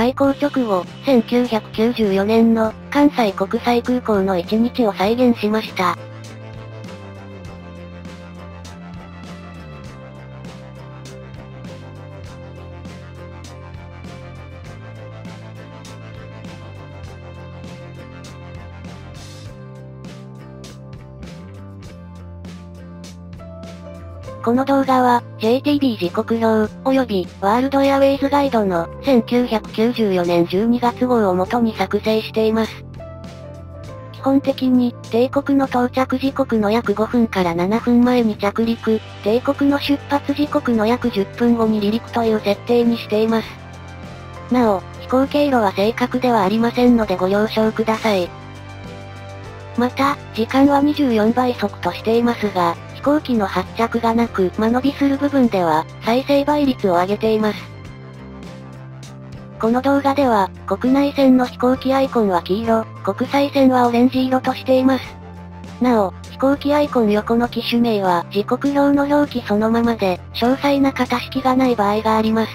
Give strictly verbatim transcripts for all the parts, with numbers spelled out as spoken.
開港直後、せんきゅうひゃくきゅうじゅうよねんの関西国際空港のいちにちを再現しました。この動画は ジェイティービー 時刻表及びワールドエアウェイズガイドのせんきゅうひゃくきゅうじゅうよねんじゅうにがつ号を元に作成しています。基本的に定刻の到着時刻の約ごふんからななふんまえに着陸、定刻の出発時刻の約じゅっぷんごに離陸という設定にしています。なお、飛行経路は正確ではありませんのでご了承ください。また、時間はにじゅうよんばい速としていますが、飛行機の発着がなく間延びする部分では再生倍率を上げています。この動画では国内線の飛行機アイコンは黄色、国際線はオレンジ色としています。なお、飛行機アイコン横の機種名は時刻表の表記そのままで、詳細な型式がない場合があります。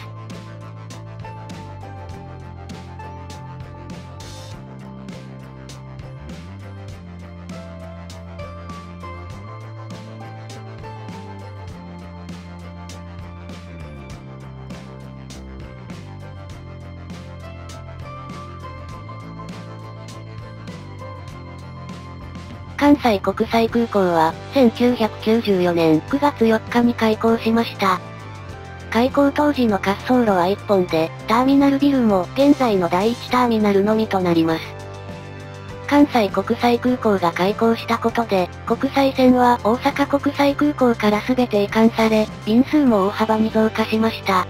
関西国際空港はせんきゅうひゃくきゅうじゅうよねんくがつよっかに開港しました。開港当時の滑走路はいっぽんで、ターミナルビルも現在のだいいちターミナルのみとなります。関西国際空港が開港したことで、国際線は大阪国際空港から全て移管され、便数も大幅に増加しました。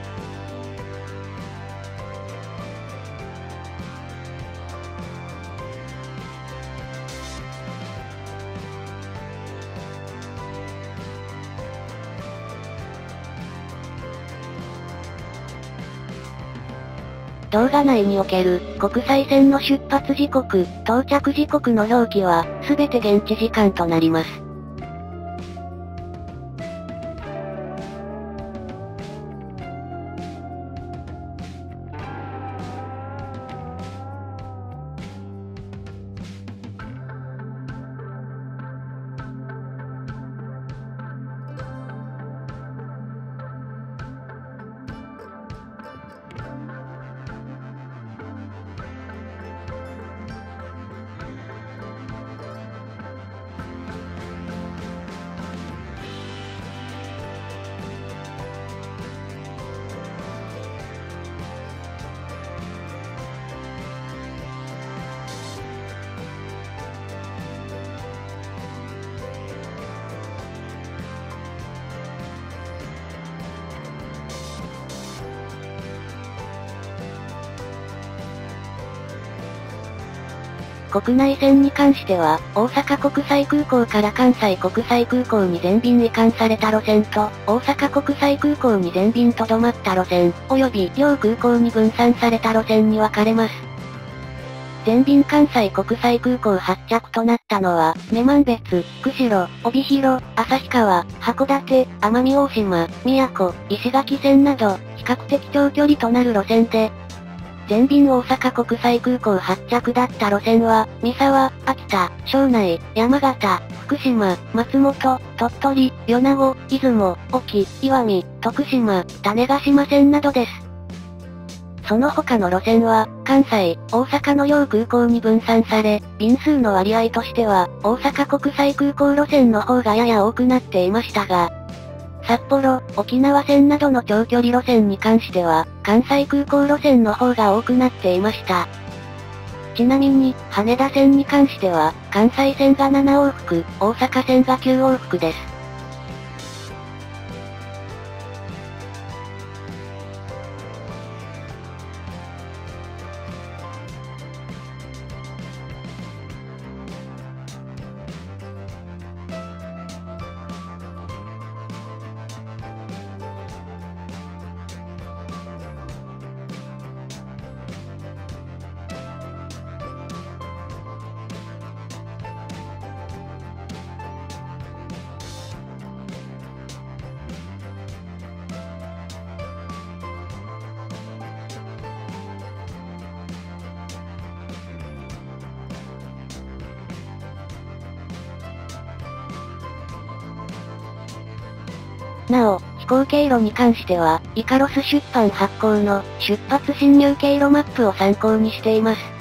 動画内における国際線の出発時刻、到着時刻の表記は全て現地時間となります。国内線に関しては、大阪国際空港から関西国際空港に全便移管された路線と、大阪国際空港に全便とどまった路線、及び両空港に分散された路線に分かれます。全便関西国際空港発着となったのは、女満別、釧路、帯広、旭川、函館、奄美大島、宮古、石垣線など、比較的長距離となる路線で、全便大阪国際空港発着だった路線は、三沢、秋田、庄内、山形、福島、松本、鳥取、米子、出雲、隠岐、岩見、徳島、種子島線などです。その他の路線は、関西、大阪の両空港に分散され、便数の割合としては、大阪国際空港路線の方がやや多くなっていましたが、札幌、沖縄線などの長距離路線に関しては、関西空港路線の方が多くなっていました。ちなみに、羽田線に関しては、関西線がななおうふく、大阪線がきゅうおうふくです。なお、飛行経路に関しては、イカロス出版発行の出発進入経路マップを参考にしています。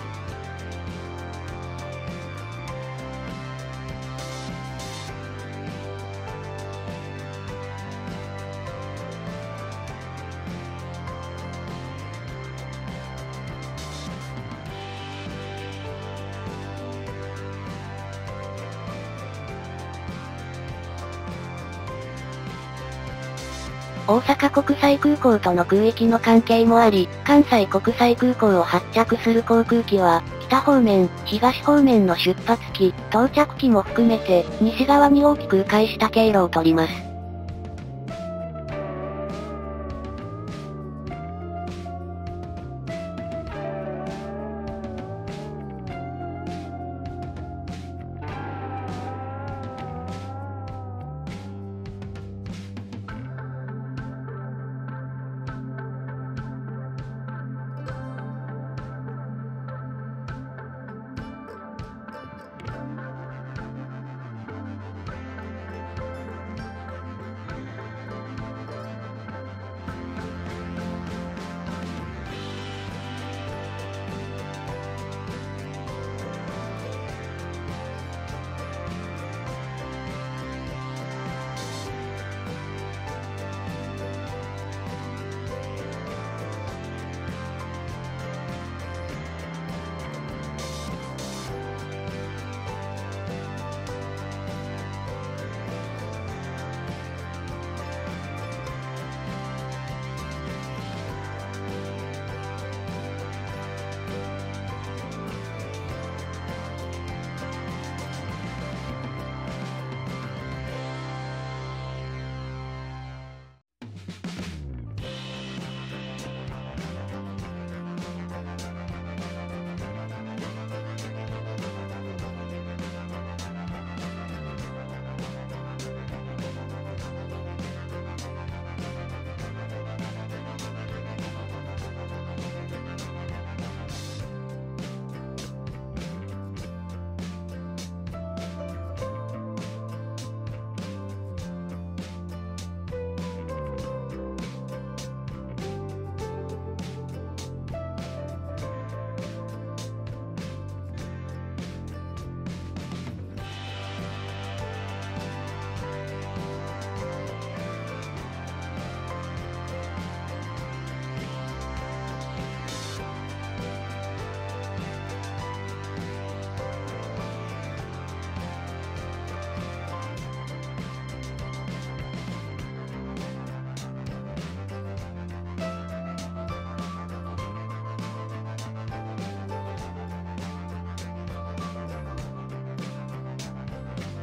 大阪国際空港との空域の関係もあり、関西国際空港を発着する航空機は、北方面、東方面の出発機、到着機も含めて、西側に大きく迂回した経路を取ります。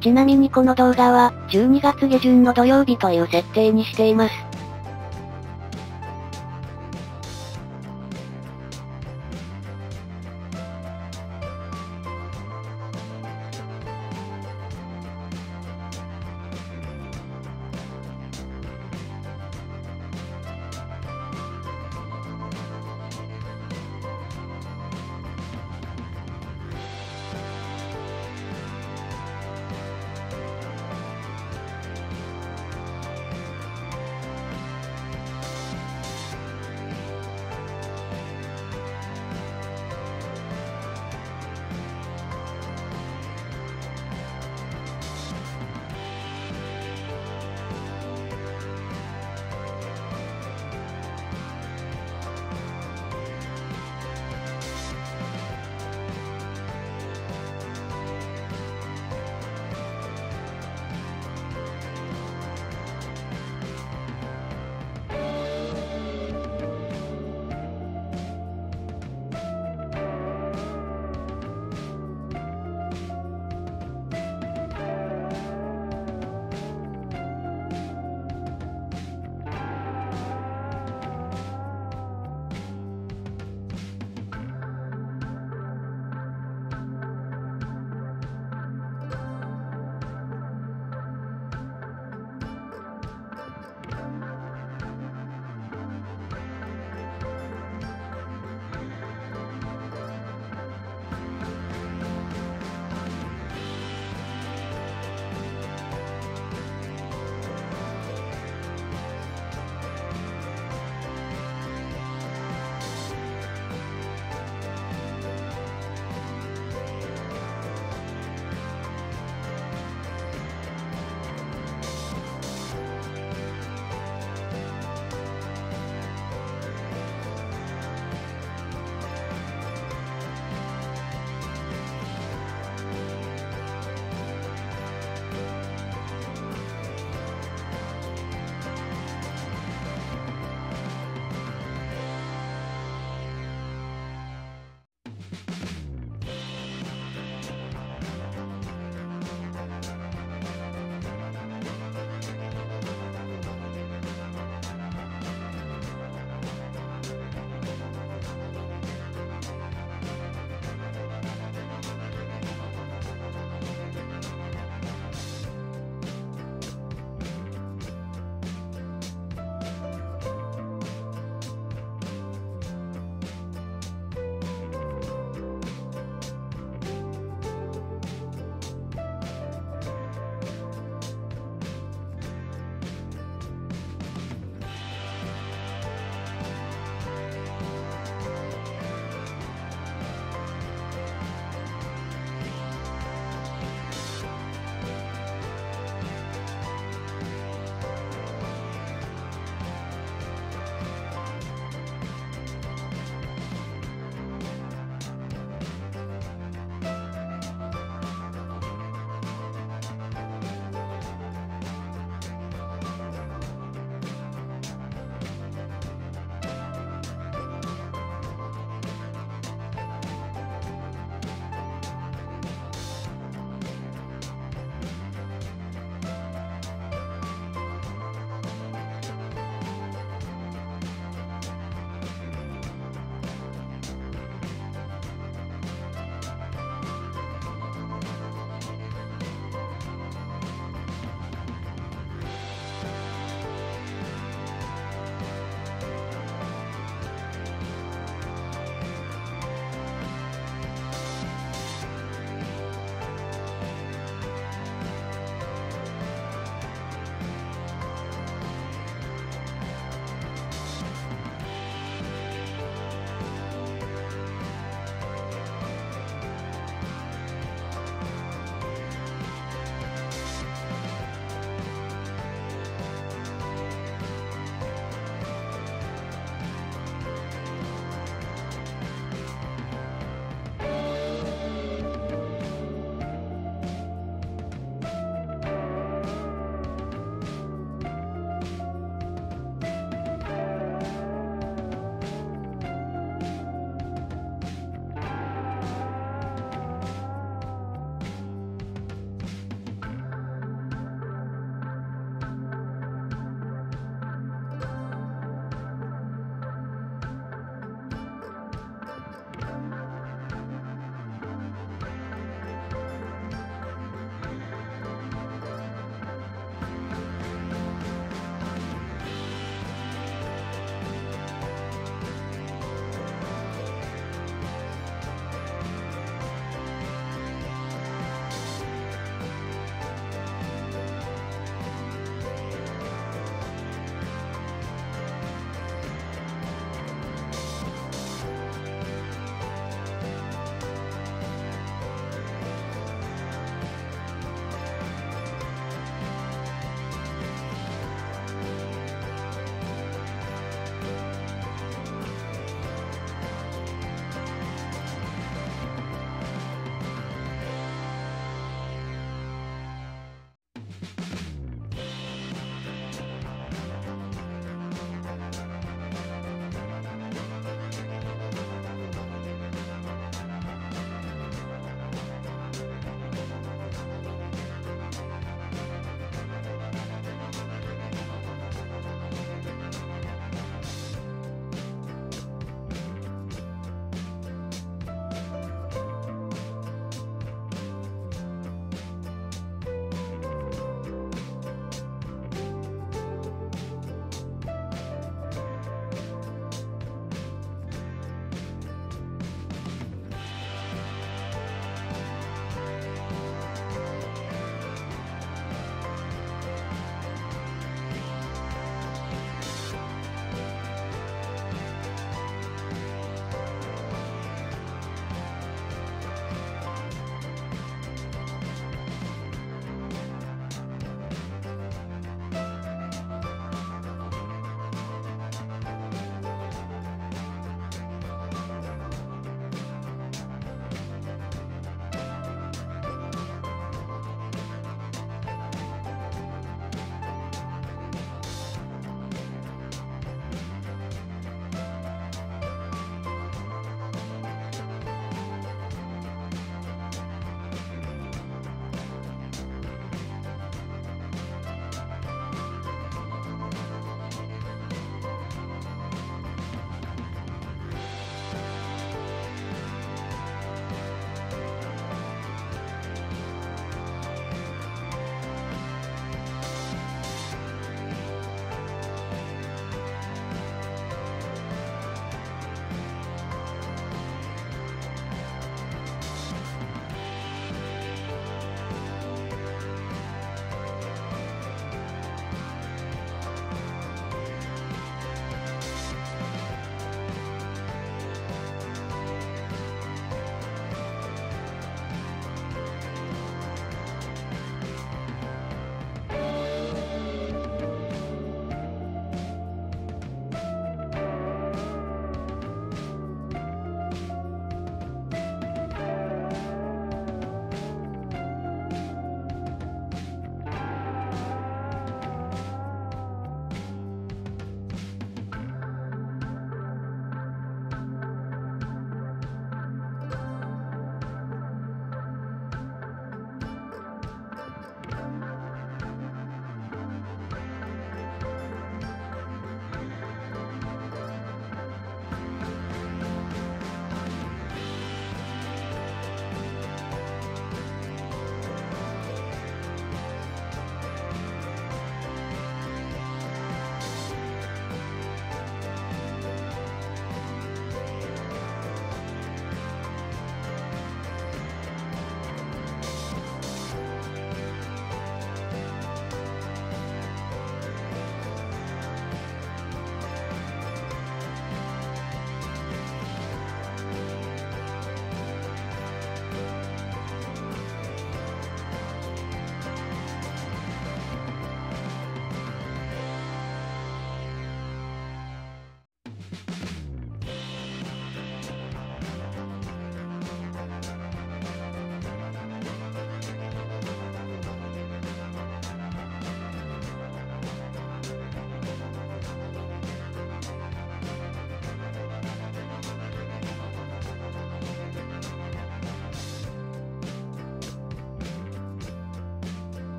ちなみにこの動画は、じゅうにがつ下旬の土曜日という設定にしています。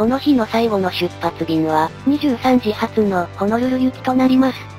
この日の最後の出発便は、にじゅうさんじ発のホノルル行きとなります。